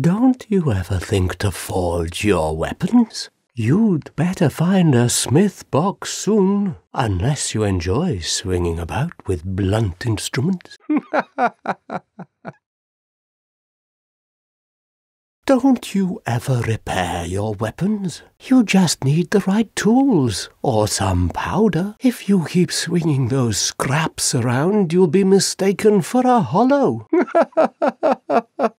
Don't you ever think to forge your weapons? You'd better find a smith box soon, unless you enjoy swinging about with blunt instruments. Don't you ever repair your weapons? You just need the right tools, or some powder. If you keep swinging those scraps around, you'll be mistaken for a hollow.